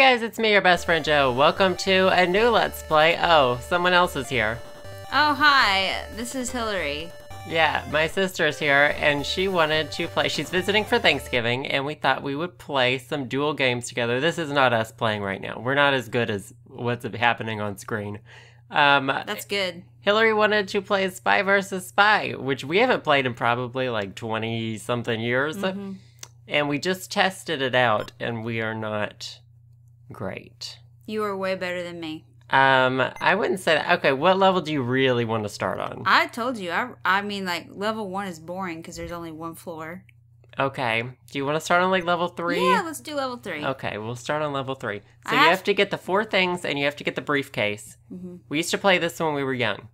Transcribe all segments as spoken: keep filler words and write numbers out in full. guys, it's me, your best friend Joe. Welcome to a new Let's Play. Oh, someone else is here. Oh, hi. This is Hillary. Yeah, my sister's here, and she wanted to play. She's visiting for Thanksgiving, and we thought we would play some dual games together. This is not us playing right now. We're not as good as what's happening on screen. Um, That's good. Hillary wanted to play Spy versus. Spy, which we haven't played in probably like twenty-something years. Mm-hmm. And we just tested it out, and we are not great. You are way better than me. Um, I wouldn't say that. Okay, what level do you really want to start on? I told you. I, I mean, like, level one is boring because there's only one floor. Okay. Do you want to start on, like, level three? Yeah, let's do level three. Okay, we'll start on level three. So I you have, have to get the four things, and you have to get the briefcase. Mm-hmm. We used to play this when we were young.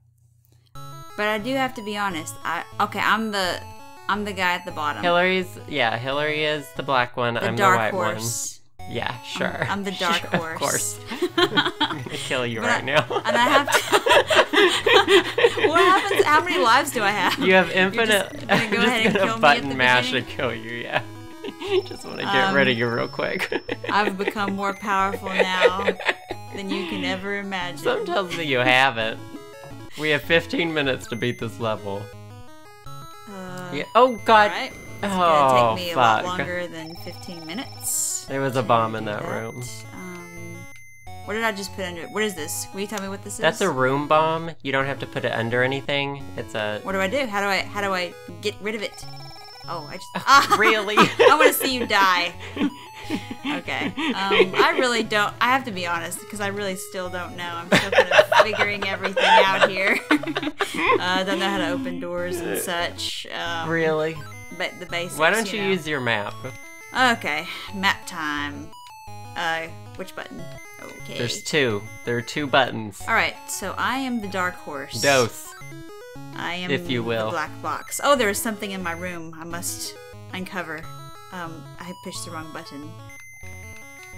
But I do have to be honest. I Okay, I'm the... I'm the guy at the bottom. Hillary's, yeah, Hillary is the black one. The I'm dark the white horse. One. Yeah, sure. I'm, I'm the dark sure, horse. Of course. I'm gonna kill you but right I, now. And I have to. What happens? How many lives do I have? You have infinite. You're just gonna go I'm ahead just gonna and kill button me at mash beginning? And kill you. Yeah. Just want to get um, rid of you real quick. I've become more powerful now than you can ever imagine. Sometimes you haven't. We have fifteen minutes to beat this level. Yeah. Oh god! Right. It's oh, gonna take me a fuck. lot longer than fifteen minutes. There was a bomb in that, that room. Um, what did I just put under? What is this? Will you tell me what this That's is? That's a room bomb. You don't have to put it under anything. It's a. What do I do? How do I? How do I get rid of it? Oh, I just. Oh, really? I want to see you die. Okay. Um, I really don't. I have to be honest because I really still don't know. I'm still kind of figuring everything out here. I uh, don't know how to open doors and such. Um, really? But the basics. Why don't you, you know. use your map? Okay. Map time. Uh, which button? Okay. There's two. There are two buttons. All right. So I am the dark horse. Dose. I am if you will. the black box. Oh, there is something in my room. I must uncover. Um, I pushed the wrong button.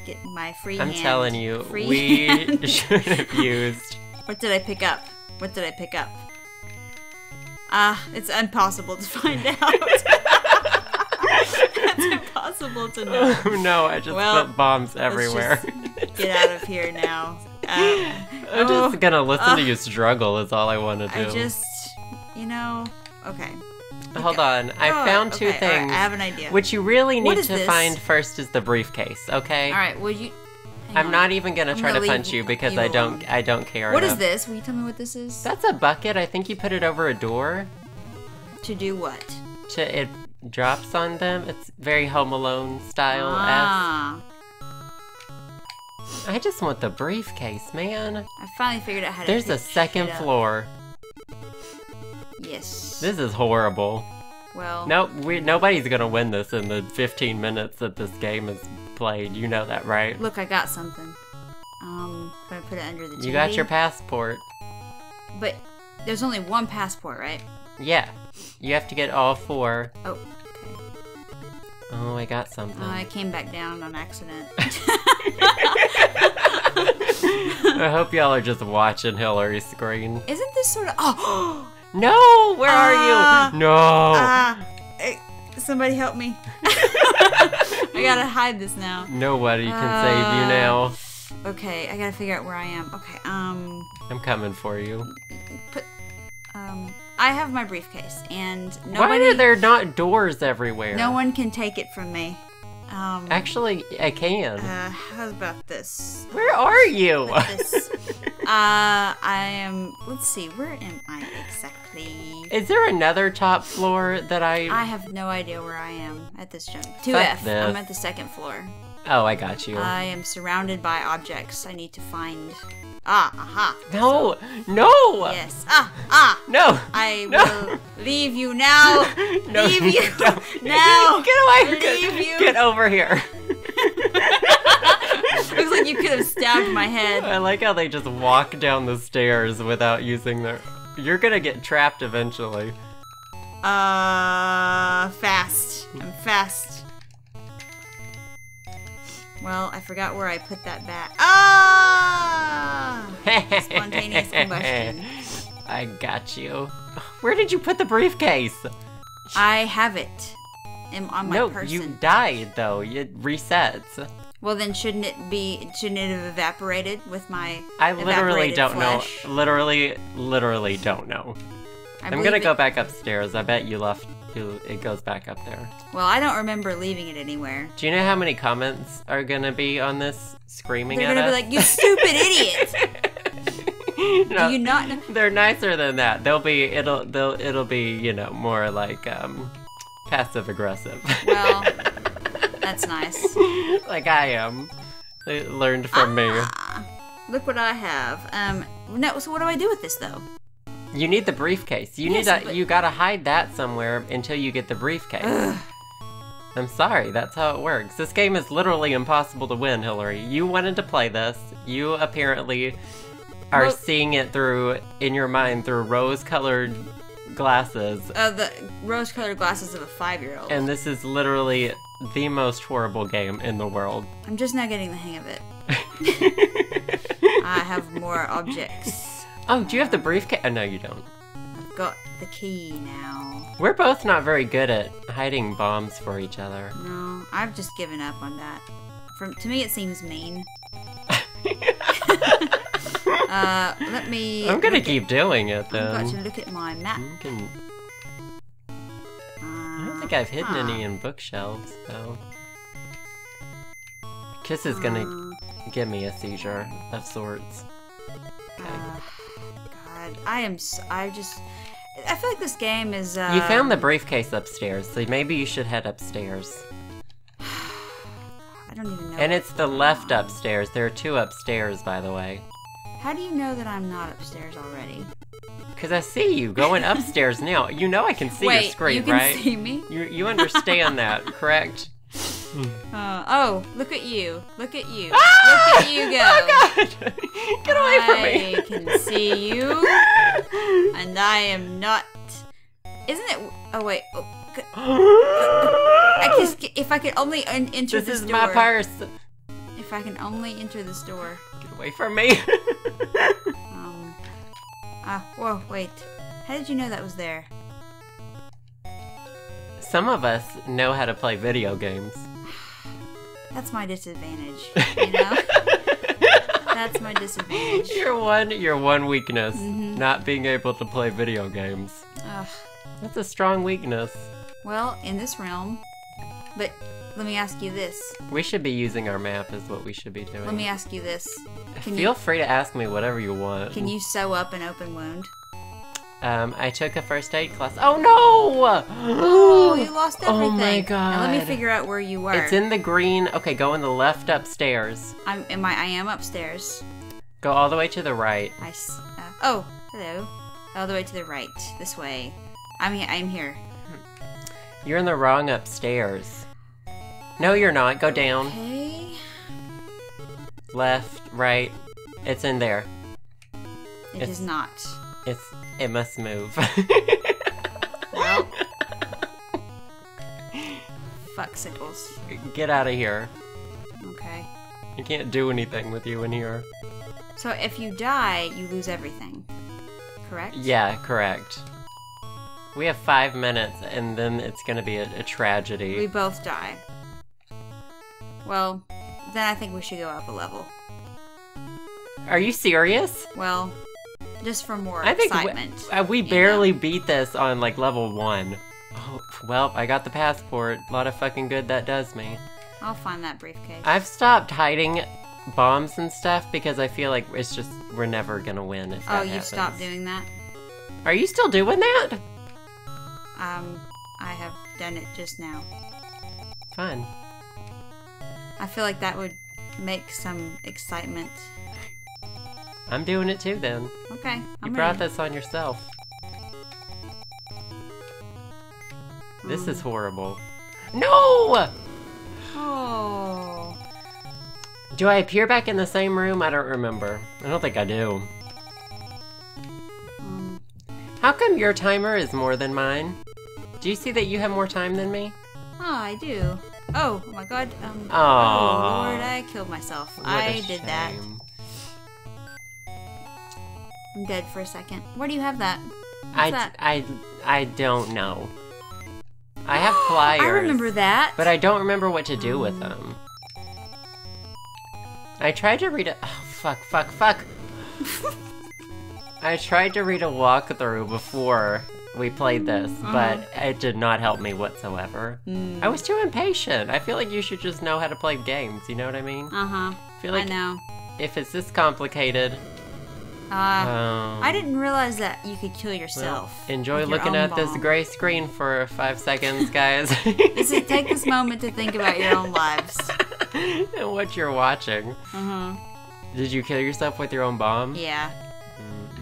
Get my free I'm hand. I'm telling you, free we hand. should have used. What did I pick up? What did I pick up? Ah, uh, it's impossible to find out. It's impossible to know. Oh no, I just well, put bombs everywhere. Let's just get out of here now. Um, I'm oh, just gonna listen uh, to you struggle is all I want to do. I just, you know, okay. Hold on, I oh, found two okay, things. All right, I have an idea. What you really need to this? find first is the briefcase, okay? Alright, will you... I'm on. not even gonna I'm try gonna to punch you because you I don't alone. I don't care What enough. is this? Will you tell me what this is? That's a bucket. I think you put it over a door. To do what? To It drops on them. It's very Home Alone style-esque. Ah. I just want the briefcase, man. I finally figured out how to There's pick a second floor. Yes. This is horrible. Well. Nope, we, nobody's gonna win this in the fifteen minutes that this game is played. You know that, right? Look, I got something. Um, I'm gonna put it under the T V. You got your passport. But there's only one passport, right? Yeah. You have to get all four. Oh, okay. Oh, I got something. Uh, I came back down on accident. I hope y'all are just watching Hillary's screen. Isn't this sort of... Oh! No! Where are uh, you? No! Uh, hey, somebody help me. I gotta hide this now. Nobody can uh, save you now. Okay, I gotta figure out where I am. Okay, um... I'm coming for you. Put, um, I have my briefcase, and nobody... Why are there not doors everywhere? No one can take it from me. Um, Actually, I can. Uh, how about this? Where are you? This? uh, I am... Let's see, where am I exactly? Is there another top floor that I... I have no idea where I am at this juncture. two F. I'm at the second floor. Oh, I got you. I am surrounded by objects I need to find. Ah, aha. No, so, no. Yes. Ah, ah. No. I no. will leave you now. No, leave you don't. now. Get away. Leave get, you. Get over here. Looks like you could have stabbed my head. I like how they just walk down the stairs without using their... You're going to get trapped eventually. Uh, fast. I'm fast. Well, I forgot where I put that back. Ah! Spontaneous combustion. I got you. Where did you put the briefcase? I have it. I'm on my no, person. No, you died, though. It resets. Well, then shouldn't it be, shouldn't it have evaporated with my I literally don't flesh? know. Literally, literally don't know. I I'm gonna go back upstairs. I bet you left, it goes back up there. Well, I don't remember leaving it anywhere. Do you know how many comments are gonna be on this screaming They're at us? They're gonna be like, you stupid idiot! No, do you not know? They're nicer than that. They'll be, it'll, they'll, it'll be, you know, more like, um, passive-aggressive. Well... That's nice. Like I am. They learned from ah, me. Look what I have. Um, no, so what do I do with this, though? You need the briefcase. You yes, need. A, but... You gotta hide that somewhere until you get the briefcase. Ugh. I'm sorry, that's how it works. This game is literally impossible to win, Hillary. You wanted to play this. You apparently are well... seeing it through, in your mind, through rose-colored... glasses. Uh, the rose-colored glasses of a five-year-old. And this is literally the most horrible game in the world. I'm just now getting the hang of it. I have more objects. Oh, do you have the briefcase? Oh, no, you don't. I've got the key now. We're both not very good at hiding bombs for each other. No, I've just given up on that. From to me, it seems mean. Uh, let me... I'm gonna keep at, doing it, though. I've got to look at my map. You can... uh, I don't think I've hidden huh. any in bookshelves, though. Kiss is gonna uh, give me a seizure of sorts. Okay. Uh, God, I am... So, I just... I feel like this game is, uh... You found the briefcase upstairs, so maybe you should head upstairs. I don't even know... And it's the left on. upstairs. There are two upstairs, by the way. How do you know that I'm not upstairs already? Because I see you going upstairs now. You know I can see Wait, your screen, right? Wait, you can right? see me? You, you understand that, correct? Uh, oh, look at you. Look at you. Ah! Look at you go. Oh, God. Get away from me. I can see you, and I am not... Isn't it... Oh, wait. Oh, I just, if I could only un enter this, this door. This is my purse. If I can only enter this door. Get away from me. um, ah, whoa, wait. How did you know that was there? Some of us know how to play video games. That's my disadvantage, you know? That's my disadvantage. Your one, your one weakness, mm-hmm. not being able to play video games. Ugh. That's a strong weakness. Well, in this realm, but... Let me ask you this. We should be using our map is what we should be doing. Let me ask you this. Can Feel you, free to ask me whatever you want. Can you sew up an open wound? Um, I took a first aid class. Oh, no! Oh, you lost everything. Oh, my God. Now, let me figure out where you were. It's in the green. Okay, go on the left upstairs. I'm, am I, I am upstairs. Go all the way to the right. I, uh, oh, hello. All the way to the right. This way. I'm, I'm here. You're in the wrong upstairs. No, you're not. Go down. Okay. Left, right. It's in there. It it's, is not. It's. It must move. Well. Fucksicles. Get out of here. Okay. I can't do anything with you in here. So if you die, you lose everything. Correct? Yeah, correct. We have five minutes, and then it's gonna be a, a tragedy. We both die. Well, then I think we should go up a level. Are you serious? Well, just for more I think excitement. We, uh, we barely know? beat this on, like, level one. Oh, well, I got the passport. A lot of fucking good that does me. I'll find that briefcase. I've stopped hiding bombs and stuff because I feel like it's just, we're never gonna win if that happens. Oh, you've stopped doing that? Are you still doing that? Um, I have done it just now. Fun. I feel like that would make some excitement. I'm doing it too, then. Okay, I'm You brought ready. this on yourself. Mm. This is horrible. No! Oh. Do I appear back in the same room? I don't remember. I don't think I do. Mm. How come your timer is more than mine? Do you see that you have more time than me? Oh, I do. Oh, oh my God! Um, oh Lord, I killed myself. What I did shame. that. I'm dead for a second. Where do you have that? What's I that? I I don't know. I have flyers. I remember that, but I don't remember what to do um, with them. I tried to read a- oh, fuck, fuck, fuck! I tried to read a walkthrough before we played this, uh-huh. but it did not help me whatsoever. Mm. I was too impatient. I feel like you should just know how to play games, you know what I mean? Uh-huh, I feel like I know. If it's this complicated... Uh, um, I didn't realize that you could kill yourself. Well, enjoy looking at bomb. This gray screen for five seconds, guys. This is, take this moment to think about your own lives. And what you're watching. Mm-hmm. Did you kill yourself with your own bomb? Yeah. Mm.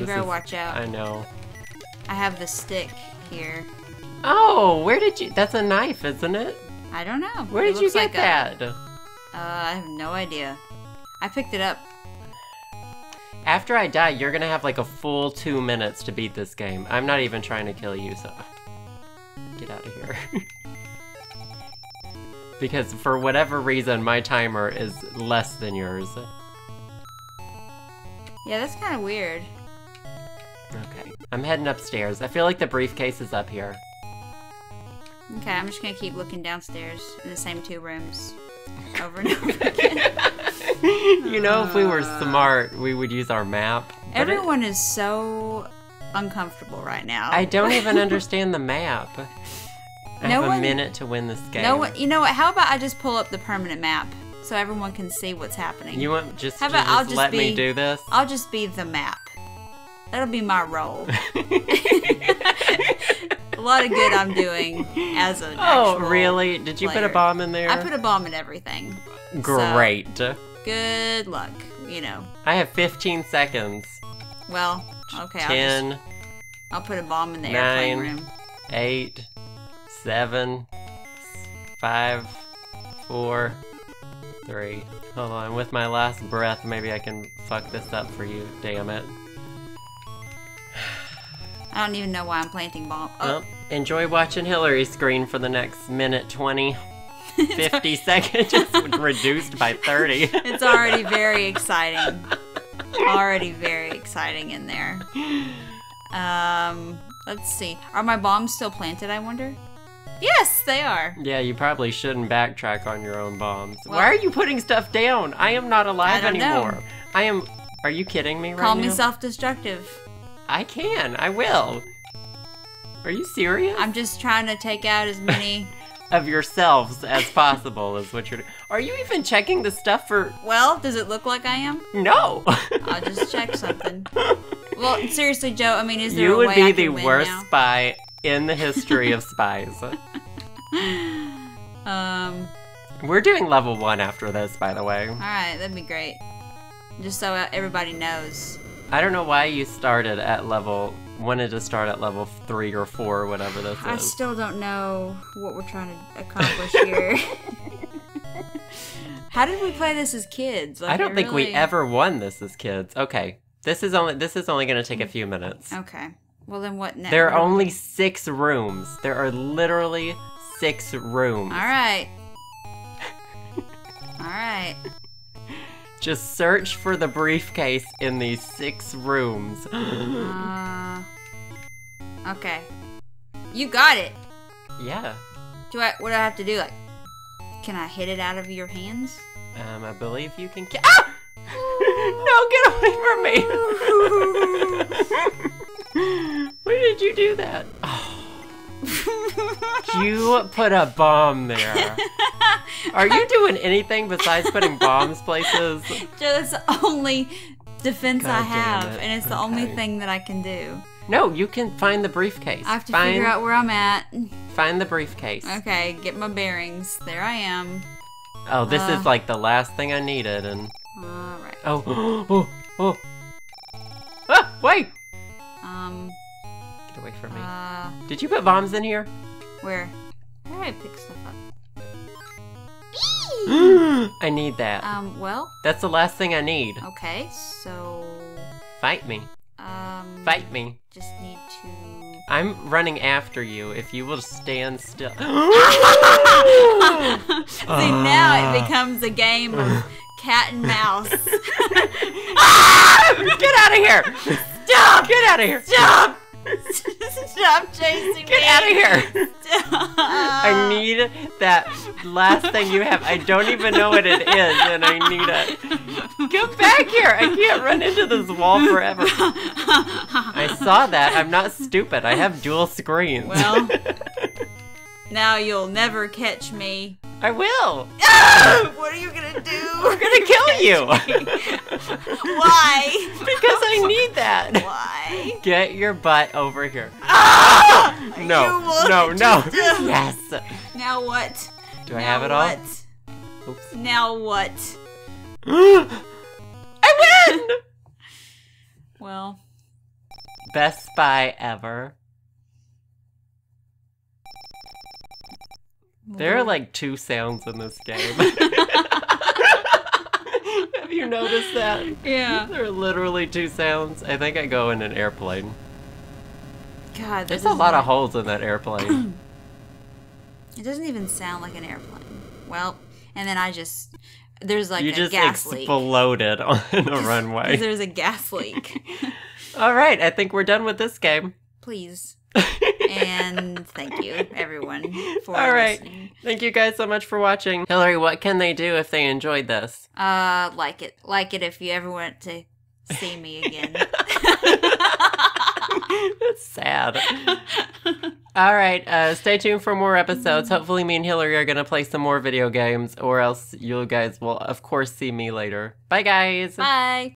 You better is, watch out. I know. I have the stick here. Oh, where did you... That's a knife, isn't it? I don't know. Where it did you get like that? A, uh, I have no idea. I picked it up. After I die, you're gonna have like a full two minutes to beat this game. I'm not even trying to kill you, so... Get out of here. Because for whatever reason, my timer is less than yours. Yeah, that's kind of weird. Okay, I'm heading upstairs. I feel like the briefcase is up here. Okay, I'm just gonna keep looking downstairs in the same two rooms. Over and over again. You know, if we were smart, we would use our map. Everyone it... is so uncomfortable right now. I don't even understand the map. I no have a one... minute to win this game. No one... You know what? How about I just pull up the permanent map so everyone can see what's happening? You want just, How about just, I'll just let be... me do this? I'll just be the map. That'll be my role. A lot of good I'm doing as an Oh, really? Did you player. Put a bomb in there? I put a bomb in everything. Great. So, good luck, you know. I have fifteen seconds. Well, okay. ten. I'll, just, I'll put a bomb in the nine, airplane room. eight. seven. five. four. three. Hold on, with my last breath, maybe I can fuck this up for you. Damn it. I don't even know why I'm planting bomb. Oh. Well, enjoy watching Hillary's screen for the next minute twenty, fifty seconds, just reduced by thirty. It's already very exciting. Already very exciting in there. Um, let's see. Are my bombs still planted, I wonder? Yes, they are. Yeah, you probably shouldn't backtrack on your own bombs. Well, why are you putting stuff down? I am not alive I don't anymore. Know. I am... Are you kidding me right Call now? Call me self-destructive. I can. I will. Are you serious? I'm just trying to take out as many... of yourselves as possible is what you're doing. Are you even checking the stuff for... Well, does it look like I am? No. I'll just check something. Well, seriously, Joe, I mean, is there you a way I can win now? You would be the worst spy in the history of spies. Um, We're doing level one after this, by the way. All right, that'd be great. Just so everybody knows. I don't know why you started at level, wanted to start at level three or four or whatever this I is. I still don't know what we're trying to accomplish here. How did we play this as kids? Like, I don't think really... we ever won this as kids. Okay, this is only this is only going to take a few minutes. Okay, well then what next? There are only six rooms. There are literally six rooms. All right. All right. Just search for the briefcase in these six rooms. uh, okay. You got it. Yeah. Do I? What do I have to do? Like, can I hit it out of your hands? Um, I believe you can. Ki ah! No, get away from me! Why did you do that? Oh. You put a bomb there. Are you doing anything besides putting bombs places? Joe, that's the only defense God I have, it. and it's the okay. only thing that I can do. No, you can find the briefcase. I have to find, figure out where I'm at. Find the briefcase. Okay, get my bearings. There I am. Oh, this uh, is like the last thing I needed, and... All right. Oh, oh, oh. Ah, wait! Um... Get away from me. Uh, Did you put bombs in here? Where? Where did I pick stuff up? I need that. Um, well... That's the last thing I need. Okay, so... Fight me. Um... Fight me. Just need to... I'm running after you if you will stand still. See, uh, now it becomes a game of cat and mouse. Get out of here! Stop! Get out of here! Stop! Stop chasing Get me. Get out of here. Stop. I need that last thing you have. I don't even know what it is, and I need it. Get back here. I can't run into this wall forever. I saw that. I'm not stupid. I have dual screens. Well, now you'll never catch me. I will. Ah, what are you gonna do? We're gonna kill you. Why? Because I need that. Why? Get your butt over here. Ah! No, no, no. Yes. Now what? Do I now have it all? What? Oops. Now what? I win. Well. Best spy ever. There are like two sounds in this game. Have you noticed that? Yeah. There are literally two sounds. I think I go in an airplane. God, there's a lot like... of holes in that airplane. It doesn't even sound like an airplane. Well, and then I just there's like you a just gas leak. Exploded on a runway. There's a gas leak. All right, I think we're done with this game. Please. And thank you, everyone, for All right. listening. Thank you guys so much for watching. Hillary, what can they do if they enjoyed this? Uh, like it. Like it if you ever want to see me again. That's sad. All right, uh, stay tuned for more episodes. Hopefully me and Hillary are going to play some more video games, or else you guys will, of course, see me later. Bye, guys. Bye.